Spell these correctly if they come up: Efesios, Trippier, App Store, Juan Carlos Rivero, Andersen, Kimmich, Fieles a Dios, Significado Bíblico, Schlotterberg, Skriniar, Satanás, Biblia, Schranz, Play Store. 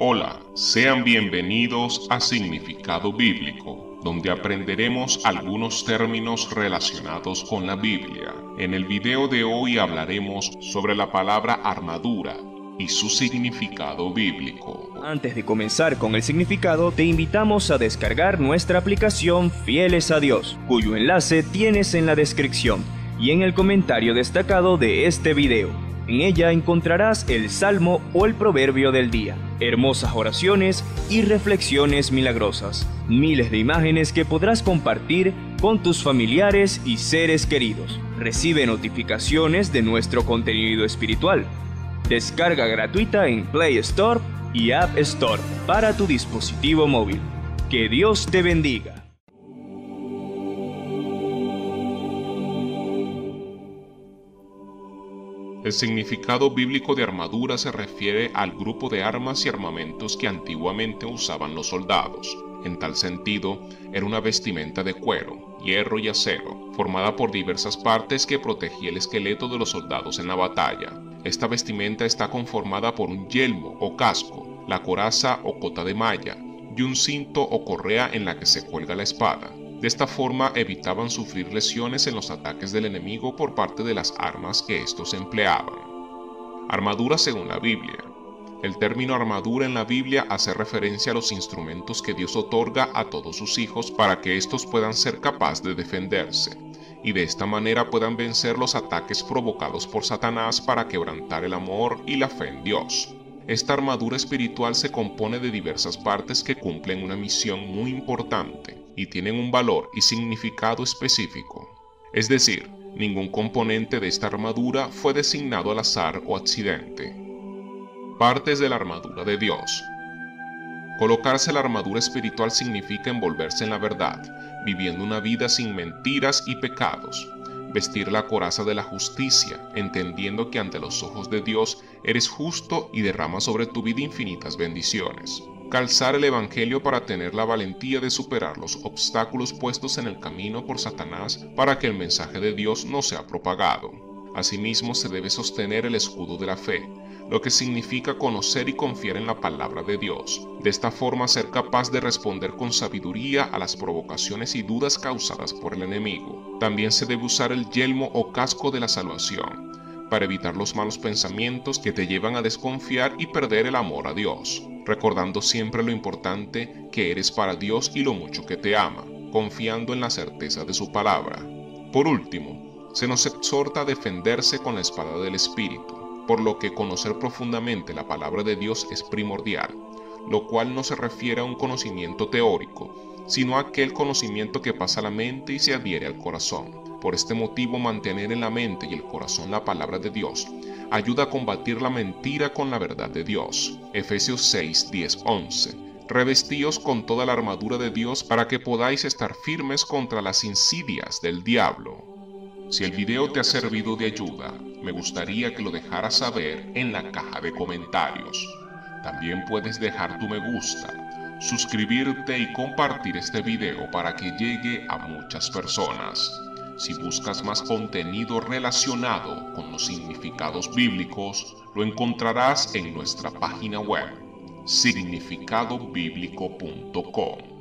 Hola, sean bienvenidos a Significado Bíblico, donde aprenderemos algunos términos relacionados con la Biblia. En el video de hoy hablaremos sobre la palabra armadura y su significado bíblico. Antes de comenzar con el significado, te invitamos a descargar nuestra aplicación Fieles a Dios, cuyo enlace tienes en la descripción y en el comentario destacado de este video. En ella encontrarás el salmo o el proverbio del día, hermosas oraciones y reflexiones milagrosas, miles de imágenes que podrás compartir con tus familiares y seres queridos. Recibe notificaciones de nuestro contenido espiritual. Descarga gratuita en Play Store y App Store para tu dispositivo móvil. Que Dios te bendiga. El significado bíblico de armadura se refiere al grupo de armas y armamentos que antiguamente usaban los soldados. En tal sentido, era una vestimenta de cuero, hierro y acero, formada por diversas partes que protegía el esqueleto de los soldados en la batalla. Esta vestimenta está conformada por un yelmo o casco, la coraza o cota de malla, y un cinto o correa en la que se cuelga la espada. De esta forma evitaban sufrir lesiones en los ataques del enemigo por parte de las armas que estos empleaban. Armadura según la Biblia. El término armadura en la Biblia hace referencia a los instrumentos que Dios otorga a todos sus hijos para que estos puedan ser capaces de defenderse, y de esta manera puedan vencer los ataques provocados por Satanás para quebrantar el amor y la fe en Dios. Esta armadura espiritual se compone de diversas partes que cumplen una misión muy importante y tienen un valor y significado específico. Es decir, ningún componente de esta armadura fue designado al azar o accidente. Partes de la armadura de Dios. Colocarse la armadura espiritual significa envolverse en la verdad, viviendo una vida sin mentiras y pecados. Vestir la coraza de la justicia, entendiendo que ante los ojos de Dios eres justo y derrama sobre tu vida infinitas bendiciones. Calzar el evangelio para tener la valentía de superar los obstáculos puestos en el camino por Satanás para que el mensaje de Dios no sea propagado. Asimismo, se debe sostener el escudo de la fe, lo que significa conocer y confiar en la palabra de Dios. De esta forma, ser capaz de responder con sabiduría a las provocaciones y dudas causadas por el enemigo. También se debe usar el yelmo o casco de la salvación, para evitar los malos pensamientos que te llevan a desconfiar y perder el amor a Dios, recordando siempre lo importante que eres para Dios y lo mucho que te ama, confiando en la certeza de su palabra. Por último, se nos exhorta a defenderse con la espada del Espíritu, por lo que conocer profundamente la palabra de Dios es primordial, lo cual no se refiere a un conocimiento teórico, sino a aquel conocimiento que pasa a la mente y se adhiere al corazón. Por este motivo, mantener en la mente y el corazón la palabra de Dios ayuda a combatir la mentira con la verdad de Dios. Efesios 6, 10, 11. Revestíos con toda la armadura de Dios para que podáis estar firmes contra las insidias del diablo. Si el video te ha servido de ayuda, me gustaría que lo dejaras saber en la caja de comentarios. También puedes dejar tu me gusta, suscribirte y compartir este video para que llegue a muchas personas. Si buscas más contenido relacionado con los significados bíblicos, lo encontrarás en nuestra página web, significadobiblico.com.